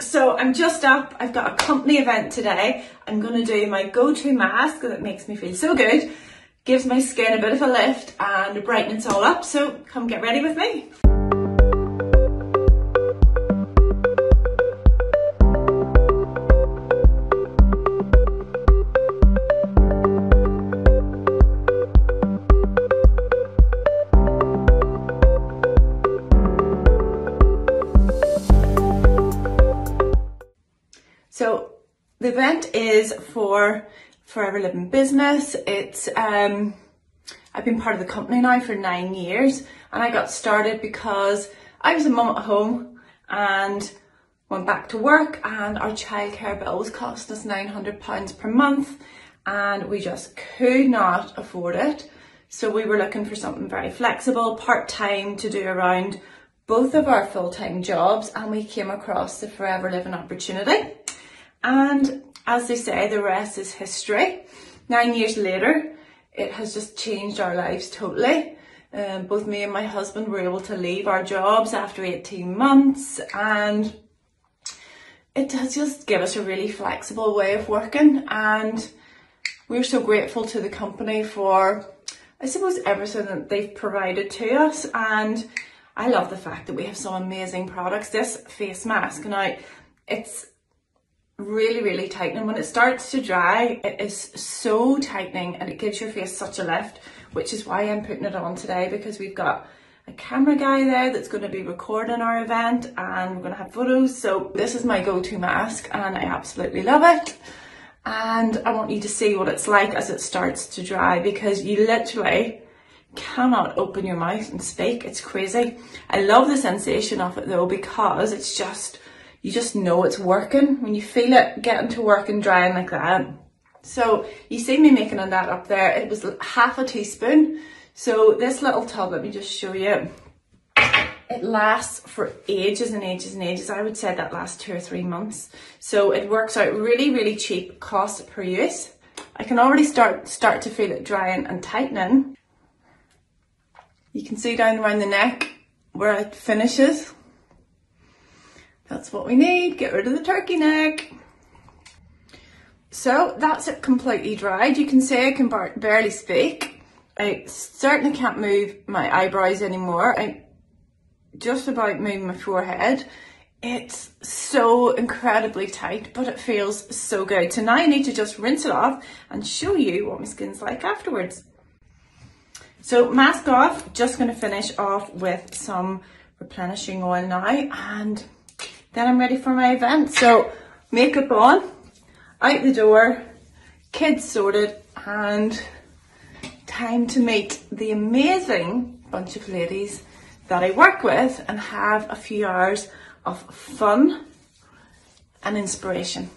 So I'm just up, I've got a company event today. I'm gonna do my go-to mask that makes me feel so good, gives my skin a bit of a lift and brightens all up, so come get ready with me. So the event is for Forever Living Business. It's I've been part of the company now for 9 years, and I got started because I was a mum at home and went back to work, and our childcare bill was costing us £900 per month, and we just could not afford it. So we were looking for something very flexible, part-time, to do around both of our full-time jobs, and we came across the Forever Living opportunity. And as they say, the rest is history. 9 years later, it has just changed our lives totally. Both me and my husband were able to leave our jobs after 18 months, and it does just give us a really flexible way of working. And we're so grateful to the company for, I suppose, everything that they've provided to us. And I love the fact that we have some amazing products. This face mask, now it's really tightening. When it starts to dry, it is so tightening, and it gives your face such a lift, which is why I'm putting it on today, because we've got a camera guy there that's going to be recording our event, and we're going to have photos. So this is my go-to mask, and I absolutely love it, and I want you to see what it's like as it starts to dry, because you literally cannot open your mouth and speak. It's crazy. I love the sensation of it though, because it's just, you just know it's working when you feel it getting to work and drying like that. So you see me making on that up there, it was half a teaspoon. So this little tub, let me just show you, it lasts for ages and ages and ages. I would say that lasts 2 or 3 months. So it works out really cheap, cost per use. I can already start to feel it drying and tightening. You can see down around the neck where it finishes. That's what we need, get rid of the turkey neck. So that's it completely dried. You can see I can barely speak. I certainly can't move my eyebrows anymore. I just about move my forehead. It's so incredibly tight, but it feels so good. So now I need to just rinse it off and show you what my skin's like afterwards. So mask off, just gonna finish off with some replenishing oil now, and then I'm ready for my event. So makeup on, out the door, kids sorted, and time to meet the amazing bunch of ladies that I work with and have a few hours of fun and inspiration.